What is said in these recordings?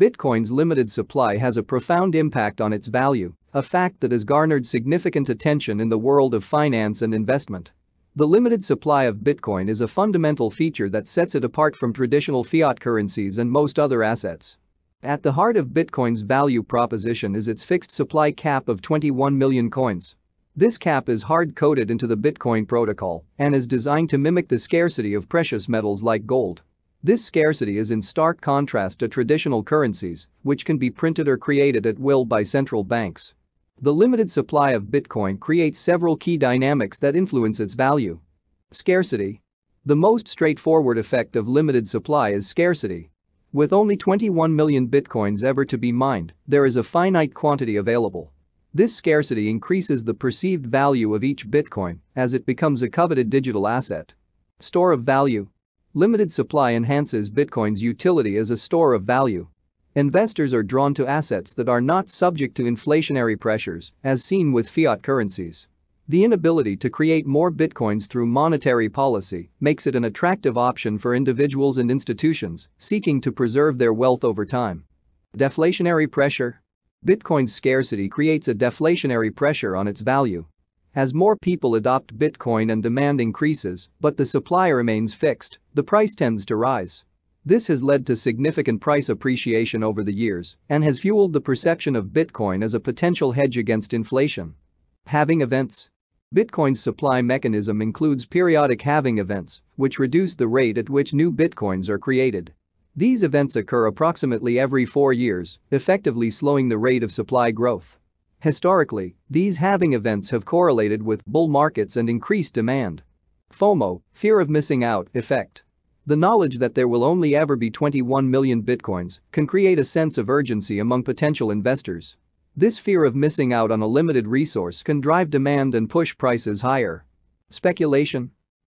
Bitcoin's limited supply has a profound impact on its value, a fact that has garnered significant attention in the world of finance and investment. The limited supply of Bitcoin is a fundamental feature that sets it apart from traditional fiat currencies and most other assets. At the heart of Bitcoin's value proposition is its fixed supply cap of 21 million coins. This cap is hard-coded into the Bitcoin protocol and is designed to mimic the scarcity of precious metals like gold. This scarcity is in stark contrast to traditional currencies, which can be printed or created at will by central banks. The limited supply of Bitcoin creates several key dynamics that influence its value. Scarcity. The most straightforward effect of limited supply is scarcity. With only 21 million Bitcoins ever to be mined, there is a finite quantity available. This scarcity increases the perceived value of each Bitcoin as it becomes a coveted digital asset. Store of value. Limited supply enhances Bitcoin's utility as a store of value. Investors are drawn to assets that are not subject to inflationary pressures, as seen with fiat currencies. The inability to create more Bitcoins through monetary policy makes it an attractive option for individuals and institutions seeking to preserve their wealth over time. Deflationary pressure. Bitcoin's scarcity creates a deflationary pressure on its value. As more people adopt Bitcoin and demand increases, but the supply remains fixed, the price tends to rise. This has led to significant price appreciation over the years and has fueled the perception of Bitcoin as a potential hedge against inflation. Halving events. Bitcoin's supply mechanism includes periodic halving events, which reduce the rate at which new Bitcoins are created. These events occur approximately every 4 years, effectively slowing the rate of supply growth. Historically, these halving events have correlated with bull markets and increased demand. FOMO, fear of missing out, effect. The knowledge that there will only ever be 21 million Bitcoins can create a sense of urgency among potential investors. This fear of missing out on a limited resource can drive demand and push prices higher. Speculation.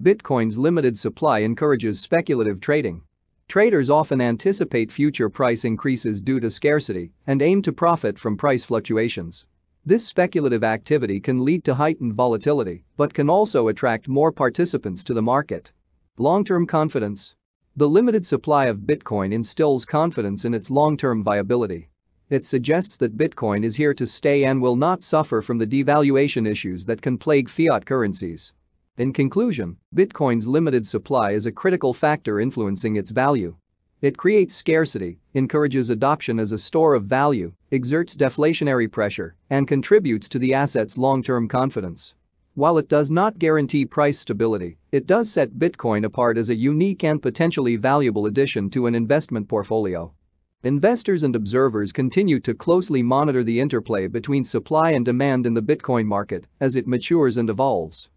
Bitcoin's limited supply encourages speculative trading. Traders often anticipate future price increases due to scarcity and aim to profit from price fluctuations. This speculative activity can lead to heightened volatility but can also attract more participants to the market. Long-term confidence. The limited supply of Bitcoin instills confidence in its long-term viability. It suggests that Bitcoin is here to stay and will not suffer from the devaluation issues that can plague fiat currencies. In conclusion, Bitcoin's limited supply is a critical factor influencing its value. It creates scarcity, encourages adoption as a store of value, exerts deflationary pressure, and contributes to the asset's long-term confidence. While it does not guarantee price stability, it does set Bitcoin apart as a unique and potentially valuable addition to an investment portfolio. Investors and observers continue to closely monitor the interplay between supply and demand in the Bitcoin market as it matures and evolves.